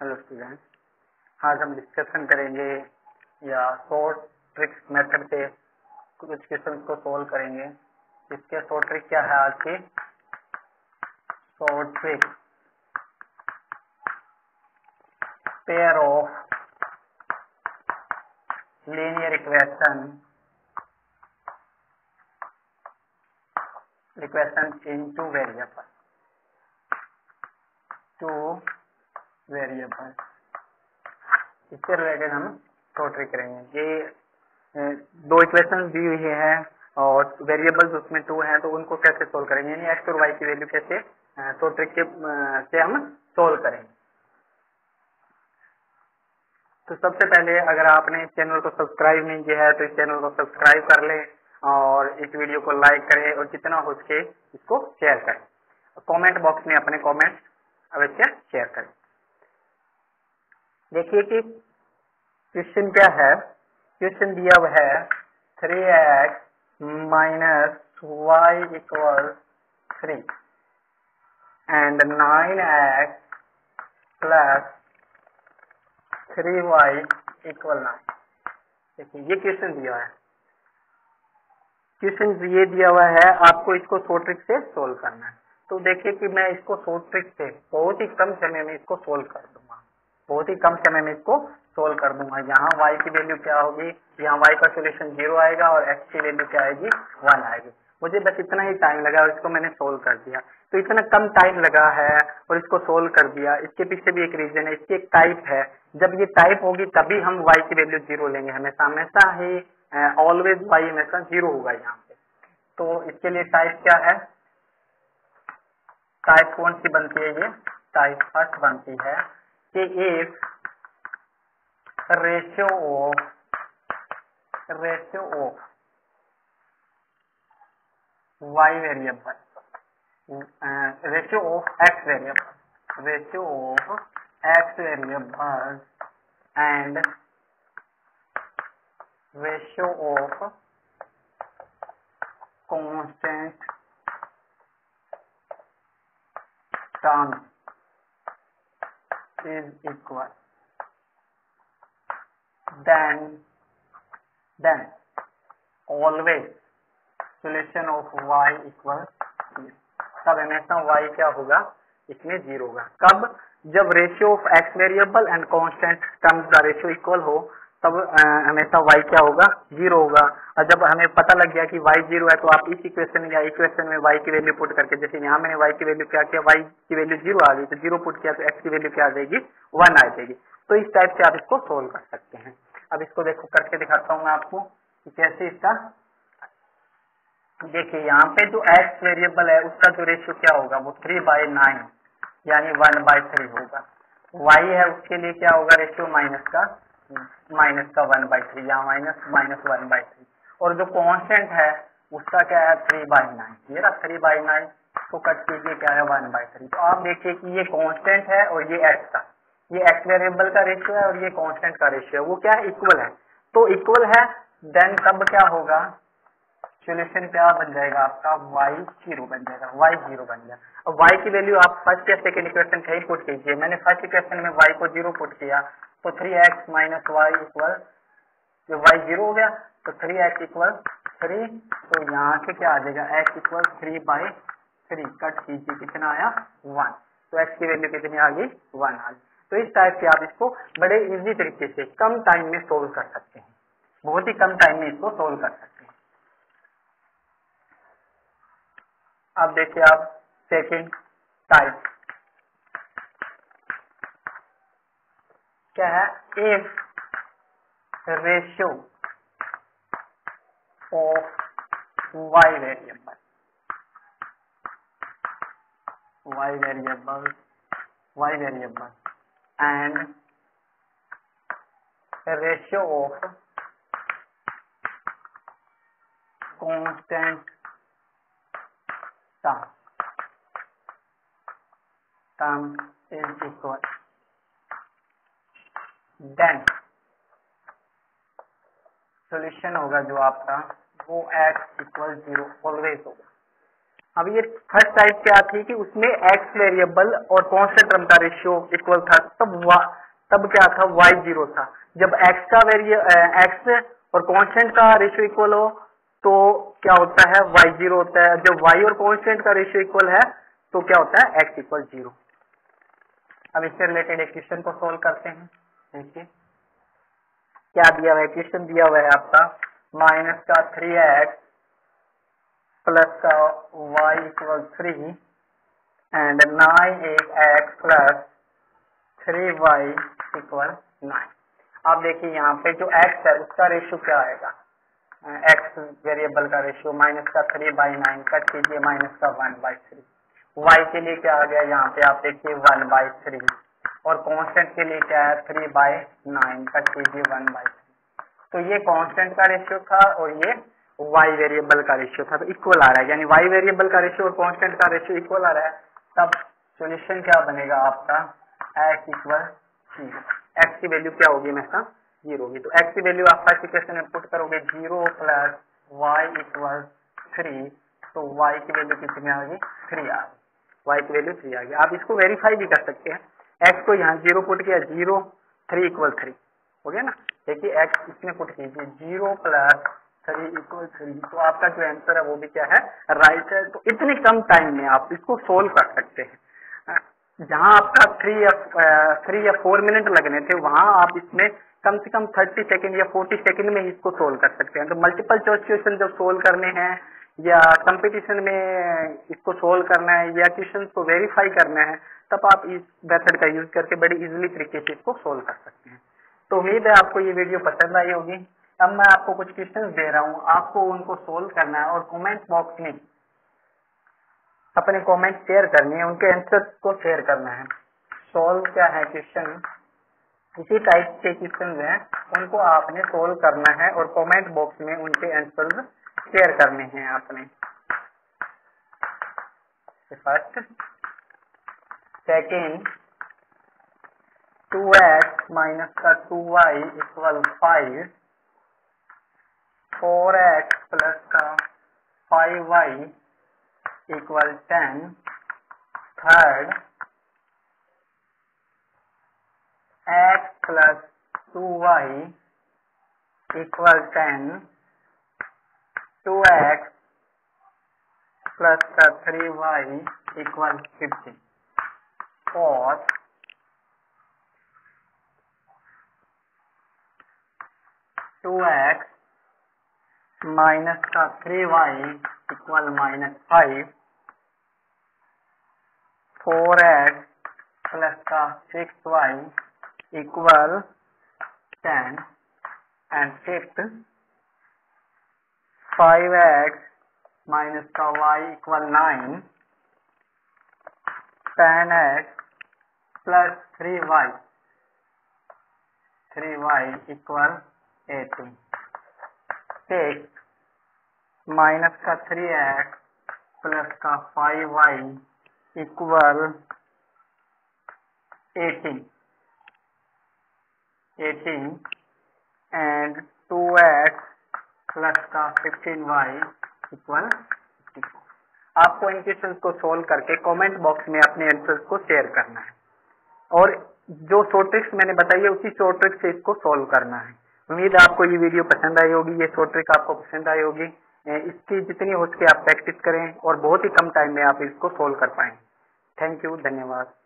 Hello students, आज हम discussion करेंगे या शॉर्ट ट्रिक मेथड से कुछ क्वेश्चन को सोल्व करेंगे। इसके शॉर्ट ट्रिक क्या है, आज की short trick pair of linear equation in two variable इससे रिलेटेड हम शॉर्ट ट्रिक करेंगे। ये दो इक्वेशन दी हुई है और वेरिएबल्स उसमें टू हैं, तो उनको कैसे सोल्व करेंगे, यानी एक्स और वाई की वैल्यू कैसे शॉर्ट ट्रिक से हम सोल्व करेंगे। तो सबसे पहले अगर आपने इस चैनल को सब्सक्राइब नहीं किया है तो इस चैनल को सब्सक्राइब कर लें और इस वीडियो को लाइक करें और जितना हो सके इसको शेयर करें। कमेंट बॉक्स में अपने कमेंट अवश्य शेयर करें। देखिए कि क्वेश्चन क्या है। क्वेश्चन दिया हुआ है 3x - y = 3 and 9x + 3y = 9। देखिए ये क्वेश्चन दिया हुआ है। क्वेश्चन ये दिया हुआ है, आपको इसको शॉर्ट ट्रिक से सोल्व करना है। तो देखिए कि मैं इसको शॉर्ट ट्रिक से बहुत ही कम समय में इसको सोल्व कर दूंगा, यहाँ y की वैल्यू क्या होगी, यहाँ y का सोल्यूशन 0 आएगा और x की वैल्यू क्या आएगी, 1 आएगी। मुझे बस इतना ही टाइम लगा और इसको मैंने सोल्व कर दिया। तो इतना कम टाइम लगा है और इसको सोल्व कर दिया, इसके पीछे भी एक रीजन है, इसकी एक टाइप है। जब ये टाइप होगी तभी हम y की वैल्यू 0 लेंगे। हमेशा ही ऑलवेज y हमेशा 0 होगा यहाँ पे। तो इसके लिए टाइप क्या है, टाइप कौन सी बनती है, ये टाइप फर्स्ट बनती है कि if ratio of Y variable ratio of x variable and ratio of constant terms is equal, then always solution of y = 0। तब हमेशा y क्या होगा, इसमें 0 होगा। कब, जब ratio of x variable and constant terms का रेशियो इक्वल हो, तब हमेशा y क्या होगा, 0 होगा। और जब हमें पता लग गया कि y 0 है, तो आप इस इक्वेशन या इक्वेशन में y की वैल्यू पुट करके, जैसे यहाँ मैंने y की वैल्यू क्या किया, y की वैल्यू 0 आ गई, तो 0 पुट किया तो x की वैल्यू क्या आ जाएगी, 1 आ जाएगी। तो इस टाइप से आप इसको सोल्व कर सकते हैं। अब इसको देखो, करके दिखाता हूँ मैं आपको कैसे इसका। देखिए यहाँ पे जो x वेरिएबल है उसका जो रेशियो क्या होगा, वो 3/9 यानी 1/3 होगा। y है उसके लिए क्या होगा रेशियो, माइनस का 1/3 या माइनस 1/3। और जो कांस्टेंट है उसका क्या है, 3/9। ये रहा 3/9 को कट कीजिए, क्या है 1/3। तो आप देखिए कि ये कांस्टेंट है और ये x का, ये x वेरिएबल का रेशियो है और ये कांस्टेंट का रेशियो है, वो क्या है, इक्वल है। तो इक्वल है देन तब क्या होगा, सोल्यूशन क्या बन जाएगा आपका, y 0 बन जाएगा। अब y की वैल्यू आप फर्स्ट या सेकेंड इक्वेशन कहीं पुट कीजिए। मैंने फर्स्ट इक्वेशन में y को 0 पुट किया तो 3x - y = y 0 हो गया, तो 3x = 3। तो यहाँ से क्या आ जाएगा, x = 3/3। कट कीजिए, कितना आया, 1। तो x की वैल्यू कितनी आ गई, 1 आ गई। तो इस टाइप से आप इसको बड़े इजी तरीके से कम टाइम में सोल्व कर सकते हैं, बहुत ही कम टाइम में इसको सोल्व कर सकते हैं। अब देखिए आप सेकेंड टाइप क्या है, if ratio of y variable and ratio of constant term is equal, then solution होगा जो आपका वो x = 0 ऑलवेज होगा। अब ये फर्स्ट टाइप क्या थी कि उसमें एक्स वेरिएबल और कांस्टेंट टर्म का रेशियो इक्वल था, तब क्या था y जीरो था। जब x का एक्स और कांस्टेंट का रेशियो इक्वल हो तो क्या होता है y जीरो होता है। जब y और कांस्टेंट का रेशियो इक्वल है तो क्या होता है x इक्वल जीरो। अब इससे रिलेटेड एक क्वेश्चन को सोल्व करते हैं। देखिए क्या दिया हुआ है, क्वेश्चन दिया हुआ है आपका माइनस का 3x प्लस का y equal 3 and 9x plus 3y equal 9। आप देखिए यहाँ पे जो x है उसका रेशियो क्या आएगा, x वेरिएबल का रेशियो माइनस का 3/9 कट कीजिए माइनस का 1/3। y के लिए क्या आ गया यहाँ पे आप देखिए 1/3 और कांस्टेंट के लिए क्या है 3/9 कट कीजिए 1/3। तो ये कांस्टेंट का रेशियो था और ये y वेरिएबल का रेशियो था, तो इक्वल आ रहा है, यानी y वेरिएबल का रेशियो और कांस्टेंट का रेशियो इक्वल आ रहा है। तब सॉल्यूशन क्या बनेगा आपका x इक्वल जीरो। x की वैल्यू क्या होगी हमेशा जीरो होगी, तो x की वैल्यू आप फर्स्ट इक्वेशन में पुट करोगे 0 प्लस वाई इक्वल 3, तो y की वैल्यू कितनी आ गई 3 आ गई, y की वैल्यू 3 आ गई। आप इसको वेरीफाई भी कर सकते हैं, x को यहाँ 0 पुट किया 0 3 इक्वल 3 हो गया ना। देखिए x इसमें पुट कीजिए 0 प्लस 3 इक्वल 3, तो आपका जो आंसर है वो भी क्या है राइट है। तो इतने कम टाइम में आप इसको सोल्व कर सकते हैं, जहाँ आपका 3 या 4 मिनट लगने थे वहाँ आप इसमें कम से कम 30 सेकेंड या 40 सेकेंड में इसको सोल्व कर सकते हैं। तो मल्टीपल चॉइस क्वेश्चन जब सोल्व करने हैं या कंपटीशन में इसको सोल्व करना है या क्वेश्चन को वेरीफाई करना है, तब आप इस मेथड का यूज करके बड़ी इजीली तरीके से इसको सोल्व कर सकते हैं। तो उम्मीद है आपको ये वीडियो पसंद आई होगी। अब मैं आपको कुछ क्वेश्चन दे रहा हूँ, आपको उनको सोल्व करना है और कमेंट बॉक्स में अपने कमेंट शेयर करने हैं, उनके आंसर को शेयर करना है। सोल्व क्या है क्वेश्चन, इसी टाइप के क्वेश्चन हैं, उनको आपने सोल्व करना है और कमेंट बॉक्स में उनके आंसर शेयर करने हैं आपने। फर्स्ट सेकेंड 2x माइनस का 2y इक्वल 5, 4x प्लस का 5y equal 10, third x plus 2y equal 10, 2x plus का 3y equal 50, fourth 2x minus का 3y equal minus 5, 4x plus का 6y equal 10 and fifth 5x minus का y equal 9, 10x plus 3y equal 18, 6 minus का 3x plus का 5y equal 18 and 2x plus का 15y equal 54। आपको इन question को solve करके कमेंट बॉक्स में अपने आंसर्स को शेयर करना है और जो शॉर्ट ट्रिक्स मैंने बताई है उसी शॉर्ट ट्रिक्स से इसको सोल्व करना है। उम्मीद है आपको ये वीडियो पसंद आई होगी, ये शॉर्ट ट्रिक आपको पसंद आई होगी। इसकी जितनी हो सके आप प्रैक्टिस करें और बहुत ही कम टाइम में आप इसको सोल्व कर पाएंगे। थैंक यू, धन्यवाद।